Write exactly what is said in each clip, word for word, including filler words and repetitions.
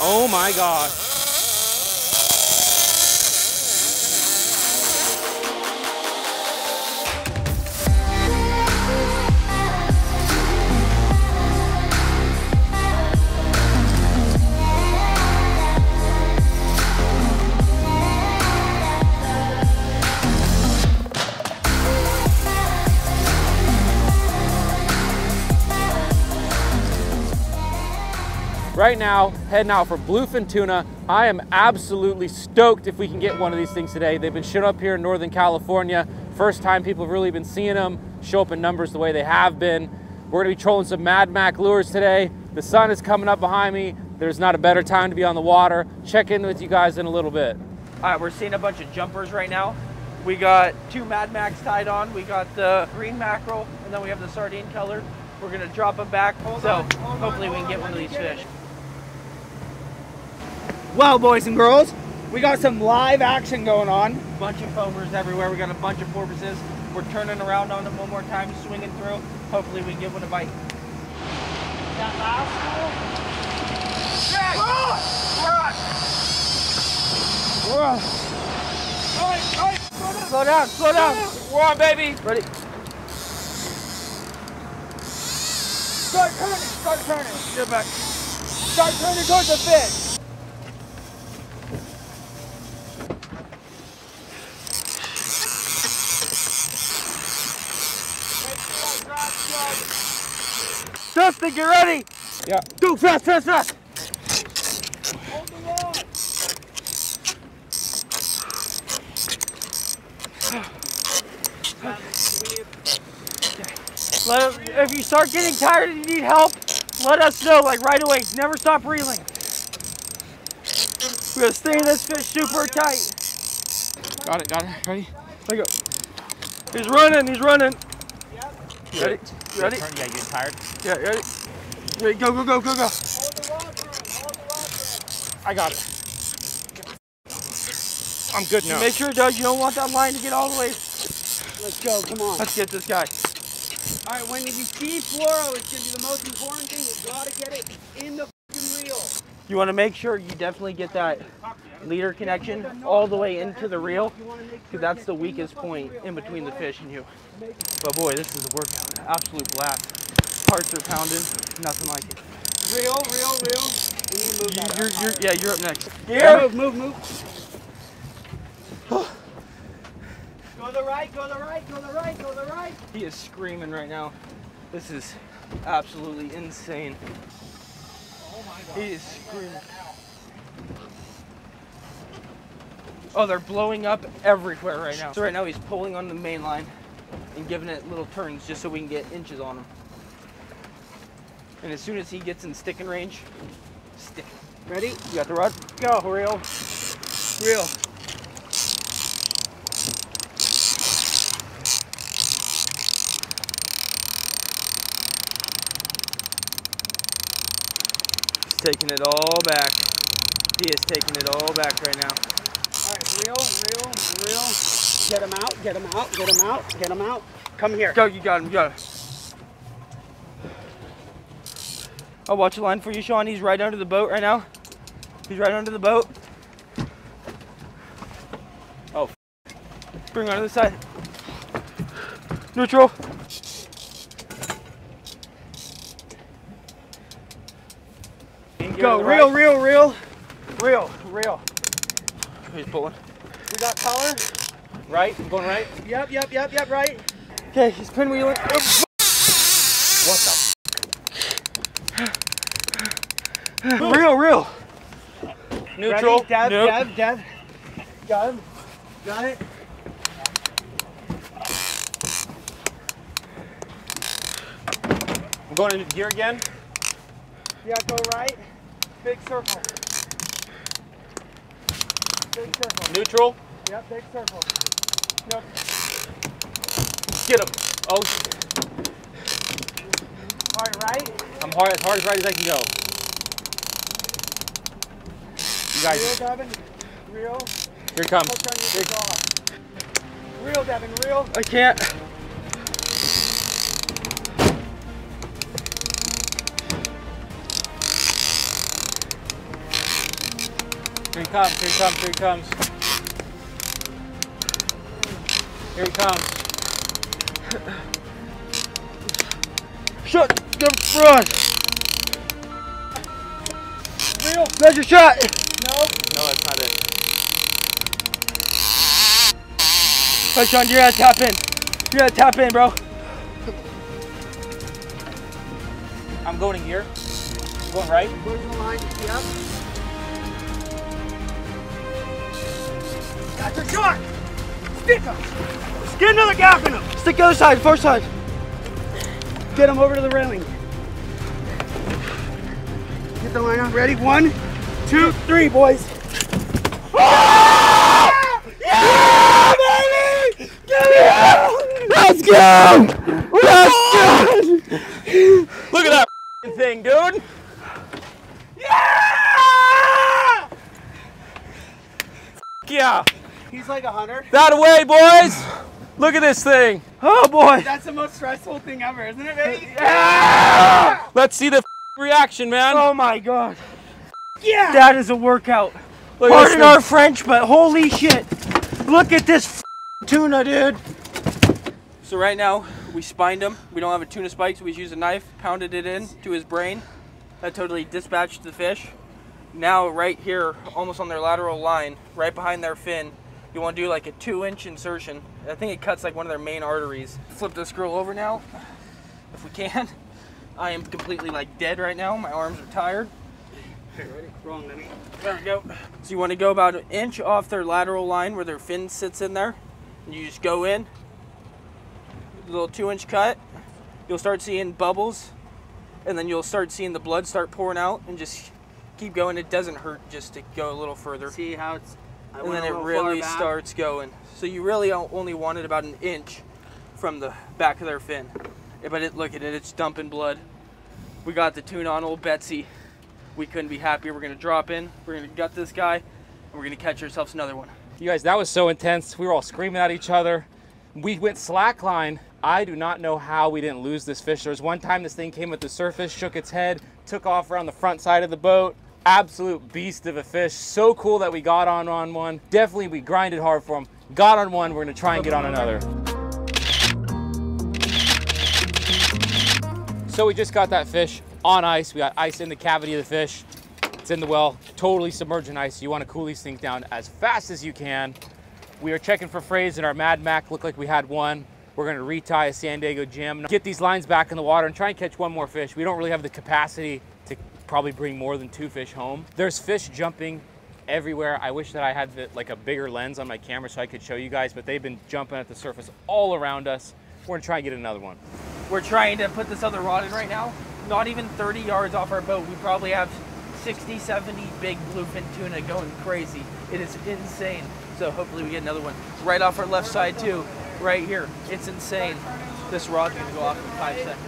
Oh my gosh. Right now, heading out for bluefin tuna. I am absolutely stoked if we can get one of these things today. They've been showing up here in Northern California. First time people have really been seeing them show up in numbers the way they have been. We're gonna be trolling some Mad Mac lures today. The sun is coming up behind me. There's not a better time to be on the water. Check in with you guys in a little bit. All right, we're seeing a bunch of jumpers right now. We got two Mad Macs tied on. We got the green mackerel, and then we have the sardine colored. We're gonna drop them back. Hold so on, hopefully on, we can get on, one of these fish. It. Well, boys and girls, we got some live action going on. Bunch of foamers everywhere. We got a bunch of porpoises. We're turning around on them one more time, swinging through. Hopefully we get one to bite. That last one. We're on. All right, all right. Slow down, slow down. We're on, baby. Ready. Start turning, start turning. Get back. Start turning towards the fish. Justin, get ready! Yeah. Go fast, fast, fast! Hold the line! Okay. Let it, if you start getting tired and you need help, let us know, like right away. Never stop reeling. We're gonna stay in this fish super tight. Got it, got it. Ready? Let go. He's running, he's running. You ready? You ready? Yeah, you getting tired? Yeah, ready? Ready, go, go, go, go, go. Hold the rod line, hold the rod line. I got it. I'm good now. Make sure, Doug, you don't want that line to get all the way. Let's go, come on. Let's get this guy. All right, when you see fluoro, it's going to be the most important thing. You've got to get it in the fucking reel. You want to make sure you definitely get that leader connection all the way into the reel, because that's the weakest point in between the fish and you. But boy, this is a workout, absolute blast. Hearts are pounding, nothing like it. Reel, reel, reel. We need to move that you're, you're, yeah, you're up next. Yeah. Move, move, move. Go to the right, go to the right, go to the right, go to the right. He is screaming right now. This is absolutely insane. Oh my God. He is screaming. Oh, they're blowing up everywhere right now. So right now he's pulling on the main line and giving it little turns just so we can get inches on him. And as soon as he gets in sticking range, stick. Ready? You got the rod? Go, reel. Reel. He's taking it all back. He is taking it all back right now. Reel, reel, reel. Get him out, get him out, get him out, get him out. Come here. Go, you got him, you got him. I'll watch the line for you, Sean. He's right under the boat right now. He's right under the boat. Oh, bring on to the side. Neutral. Go, reel, reel, reel. Reel, reel. He's pulling. We got color. Right, I'm going right. Yep, yep, yep, yep, right. Okay, he's pinwheeling. What the? Boom. Real, real. Neutral. Ready? Dev, nope. Dev, Dev. Got him. Got it. I'm going into gear again. Yeah, go right. Big circle. Big circle. Neutral. Yep, big circle. Nope. Get him. Oh. Hard right. I'm hard as hard as right as I can go. You guys. Real, Devin. Real. Here comes. Real, Devin. Real. I can't. Here he comes, here he comes, here he comes. Here he comes. Shot, get run. Real. That's your shot. No. No, that's not it. Right, Sean, you're gotta tap in. You gotta tap in, bro. I'm going in here. You going right? Going to the line, yep. Got your shot! Stick him! Let's get another gap in him! Stick the other side, far side. Get him over to the railing. Get the line on. Ready? One, two, three, boys. Ah! Yeah! Yeah, baby! Get me out! Let's go! Let's go! Look at that thing, dude! Yeah! Yeah! He's like a hunter. That way, boys! Look at this thing! Oh boy! That's the most stressful thing ever, isn't it, baby? Yeah! Let's see the reaction, man. Oh my god! Yeah! That is a workout. Look Pardon our French, but holy shit! Look at this tuna, dude! So right now, we spined him. We don't have a tuna spike, so we used a knife, pounded it in to his brain. That totally dispatched the fish. Now right here, almost on their lateral line, right behind their fin, you want to do like a two inch insertion. I think it cuts like one of their main arteries. Flip this girl over now, if we can. I am completely like dead right now. My arms are tired. Okay, ready? Wrong, Lenny. There we go. So you want to go about an inch off their lateral line where their fin sits in there. And you just go in. Little two inch cut, you'll start seeing bubbles, and then you'll start seeing the blood start pouring out, and just keep going. It doesn't hurt just to go a little further. See how it's, I and then it really starts going. So you really only want it about an inch from the back of their fin. But it, look at it, it's dumping blood. We got the tuna on old Betsy. We couldn't be happier. We're gonna drop in, we're gonna gut this guy, and we're gonna catch ourselves another one. You guys, that was so intense. We were all screaming at each other. We went slackline. I do not know how we didn't lose this fish. There was one time this thing came at the surface, shook its head, took off around the front side of the boat. Absolute beast of a fish. So cool that we got on on one. Definitely we grinded hard for him. Got on one, we're gonna try and get on another. So we just got that fish on ice. We got ice in the cavity of the fish. It's in the well, totally submerged in ice. You wanna cool these things down as fast as you can. We are checking for frays in our Mad Mac. Looked like we had one. We're gonna retie a San Diego Jim, get these lines back in the water and try and catch one more fish. We don't really have the capacity to probably bring more than two fish home. There's fish jumping everywhere. I wish that I had the, like a bigger lens on my camera so I could show you guys, but they've been jumping at the surface all around us. We're gonna try and get another one. We're trying to put this other rod in right now. Not even thirty yards off our boat. We probably have sixty, seventy big bluefin tuna going crazy. It is insane. So hopefully we get another one. Right off our left side too, right here. It's insane. This rod's gonna go off in five seconds.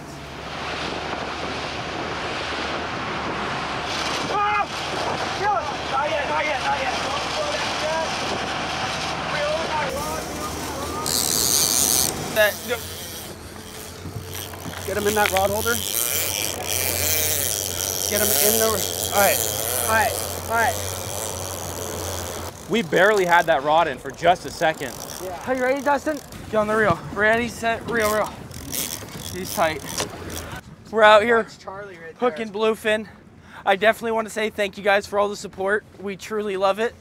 Oh! Kill it! Not yet, not yet, not yet. That, no. Get him in that rod holder. Get him in the, all right, all right, all right. We barely had that rod in for just a second. Yeah. Are you ready, Dustin? Get on the reel. Ready, set, reel, reel. He's tight. We're out here right hooking bluefin. I definitely want to say thank you guys for all the support. We truly love it.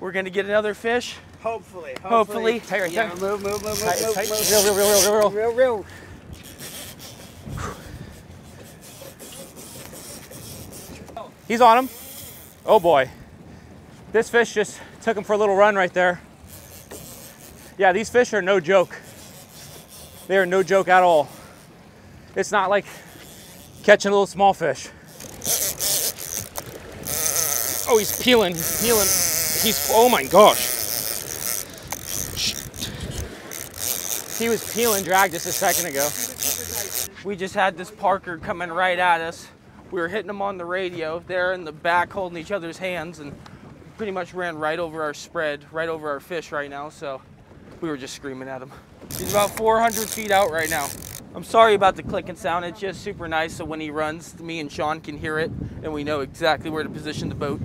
We're going to get another fish. Hopefully. Hopefully. Hopefully. Tight, right, yeah. tight. Move, move, move, move, tight, move, tight. move. Reel, reel, reel, reel, reel. Reel, reel. He's on him. Oh, boy. This fish just took him for a little run right there. Yeah, these fish are no joke. They are no joke at all. It's not like catching a little small fish. Oh, he's peeling, he's peeling. He's, oh my gosh. He was peeling drag just a second ago. We just had this Parker coming right at us. We were hitting him on the radio. They're in the back holding each other's hands and pretty much ran right over our spread, right over our fish right now, so we were just screaming at him. He's about four hundred feet out right now. I'm sorry about the clicking sound, it's just super nice, so when he runs, me and Sean can hear it, and we know exactly where to position the boat.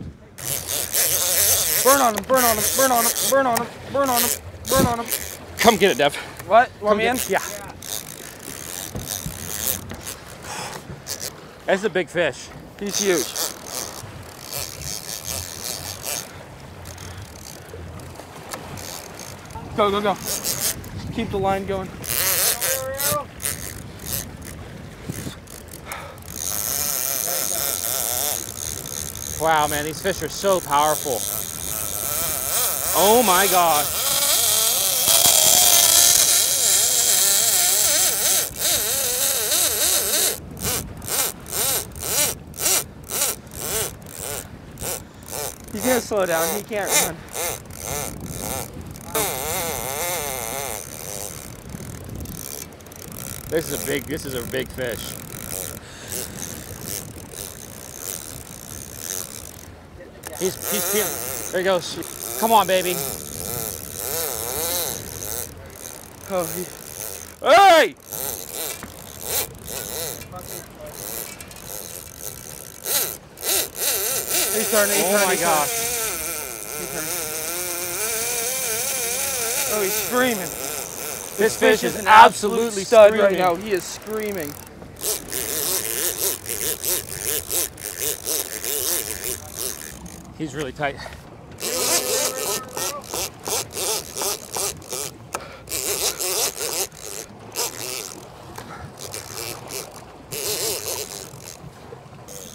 Burn on him, burn on him, burn on him, burn on him, burn on him, burn on him. Come get it, Dev. What? Want Come me in? It. Yeah. yeah. That's a big fish. He's huge. Go, go, go. Keep the line going. Wow, man, these fish are so powerful. Oh my gosh. He's gonna slow down, he can't run. This is a big, this is a big fish. He's, he's peeling. There he goes. Come on, baby. Oh, he, hey! He's turning, he's turning, oh my he's gosh. He's turning. Oh, he's screaming. This, this fish, fish is an absolute, absolute stud screaming. right now. He is screaming. He's really tight.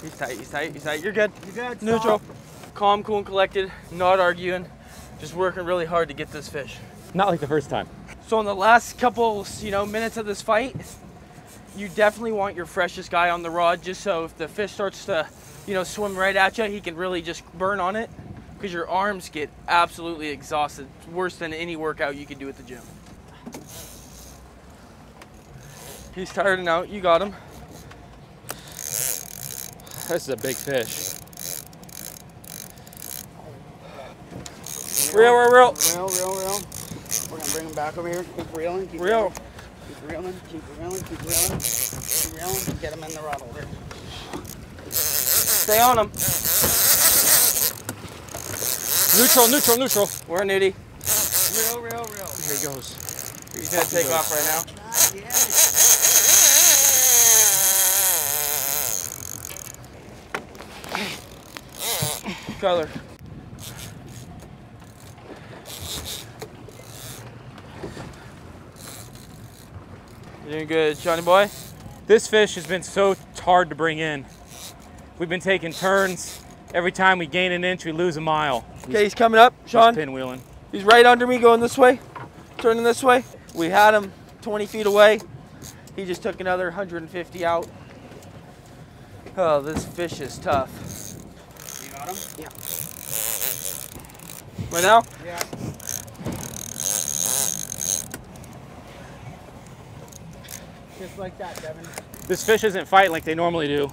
He's tight, he's tight, he's tight. You're good. You're good. Neutral. Stop. Calm, cool, and collected. Not arguing. Just working really hard to get this fish. Not like the first time. So in the last couple, you know, minutes of this fight, you definitely want your freshest guy on the rod, just so if the fish starts to, you know, swim right at you, he can really just burn on it, because your arms get absolutely exhausted. It's worse than any workout you can do at the gym. He's tired and out. You got him. This is a big fish. Reel, reel, reel. Reel, reel, reel. We're going to bring him back over here. Keep reeling. Keep reel. reeling. Keep reeling. Keep reeling. Keep reeling. Keep reeling. Get him in the rod holder. Stay on him. Neutral, neutral, neutral. We're a nitty. Real, real, real. Here he goes. He's going to take off right now. Not yet. Color. You're doing good, Johnny boy. This fish has been so hard to bring in. We've been taking turns. Every time we gain an inch, we lose a mile. Okay, he's coming up, Sean. He's pinwheeling. He's right under me, going this way, turning this way. We had him twenty feet away. He just took another one hundred fifty out. Oh, this fish is tough. You got him? Yeah. Right now? Yeah. Just like that, Devin. This fish isn't fighting like they normally do.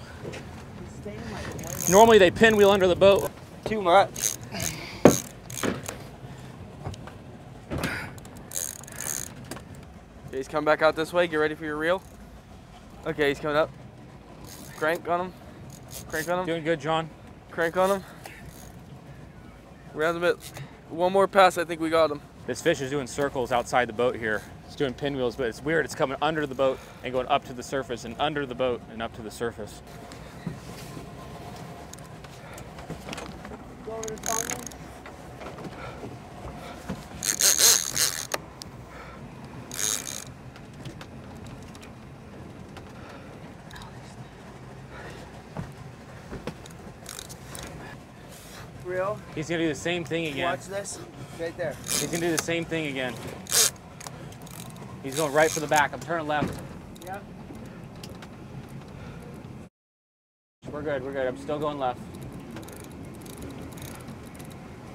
Normally they pinwheel under the boat. Too much. Okay, he's coming back out this way. Get ready for your reel. Okay, he's coming up. Crank on him. Crank on him. Doing good, John. Crank on him. Round him it. One more pass, I think we got him. This fish is doing circles outside the boat here. It's doing pinwheels, but it's weird. It's coming under the boat and going up to the surface and under the boat and up to the surface. Real. He's gonna do the same thing again. Watch this, right there. He's gonna do the same thing again. He's going right for the back. I'm turning left. Yeah. We're good. We're good. I'm still going left.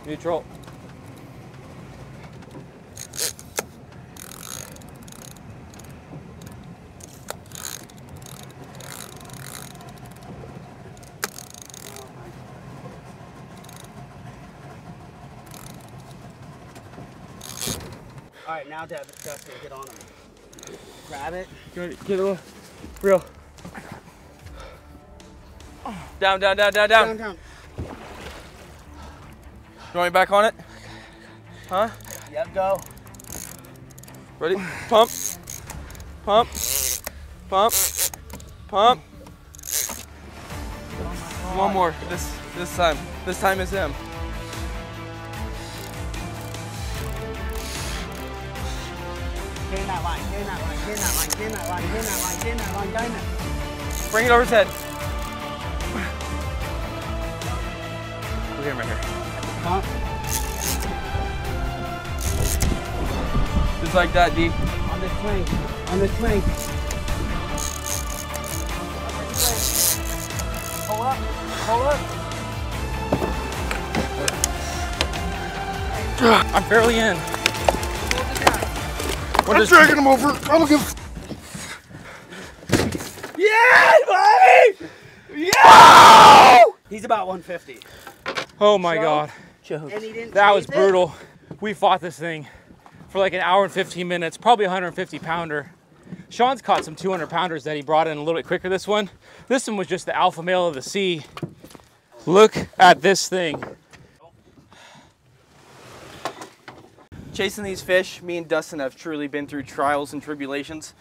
Neutral. All right, now Dad, it's Justin. Get on him. Grab it. Good. Get it. Real. Down, down, down, down, down. Down, down. You want me back on it? Huh? Yep, go. Ready? Pump. Pump. Pump. Pump. Oh, one more. This this time. This time is him. Get in that line, get in that line, get in that line, get in that line, get in that line, get in that line, get in that line. Bring it over his head. Look at him right here. Huh? Just like that, D. On the swing, on the swing. On the swing. Pull up, pull up. I'm barely in. What I'm is dragging him over. I don't give a... Yeah, buddy! Yeah! He's about one fifty. Oh my so, God. Jokes. And he didn't that was brutal. It? We fought this thing for like an hour and fifteen minutes, probably one hundred fifty pounder. Sean's caught some two hundred pounders that he brought in a little bit quicker this one. This one was just the alpha male of the sea. Look at this thing. Chasing these fish, me and Dustin have truly been through trials and tribulations.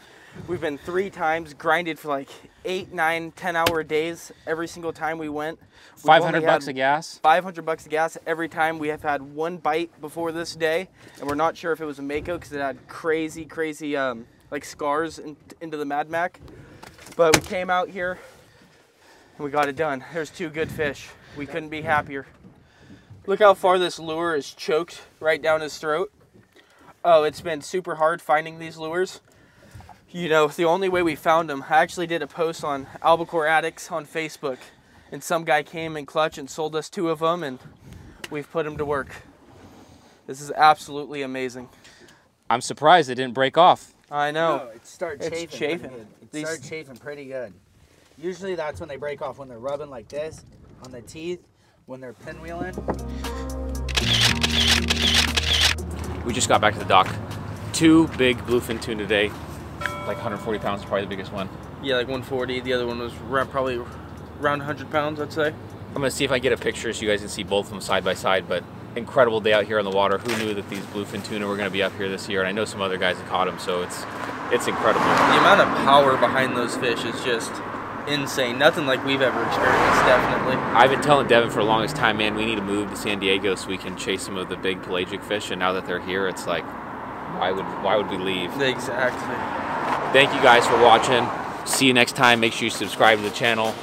We've been three times, grinded for like eight, nine, ten hour days every single time we went. five hundred bucks of gas? five hundred bucks of gas every time. We have had one bite before this day, and we're not sure if it was a Mako because it had crazy, crazy um, like scars in, into the Mad Mac. But we came out here and we got it done. There's two good fish. We couldn't be happier. Look how far this lure is choked right down his throat. Oh, it's been super hard finding these lures. You know, the only way we found them, I actually did a post on Albacore Addicts on Facebook, and some guy came in clutch and sold us two of them, and we've put them to work. This is absolutely amazing. I'm surprised it didn't break off. I know. No, it started chafing. It's chafing. Pretty good. It These... started chafing pretty good. Usually that's when they break off, when they're rubbing like this on the teeth, when they're pinwheeling. We just got back to the dock. Two big bluefin tuna today, like one hundred forty pounds, probably the biggest one. Yeah, like one forty. The other one was around, probably around one hundred pounds, I'd say. I'm gonna see if I can get a picture so you guys can see both of them side by side, but incredible day out here on the water. Who knew that these bluefin tuna were gonna be up here this year? And I know some other guys have caught them, so it's, it's incredible. The amount of power behind those fish is just insane. Nothing like we've ever experienced, definitely. I've been telling Devin for the longest time, man, we need to move to San Diego so we can chase some of the big pelagic fish, and now that they're here, it's like, why would why would we leave? Exactly. Thank you guys for watching. See you next time. Make sure you subscribe to the channel.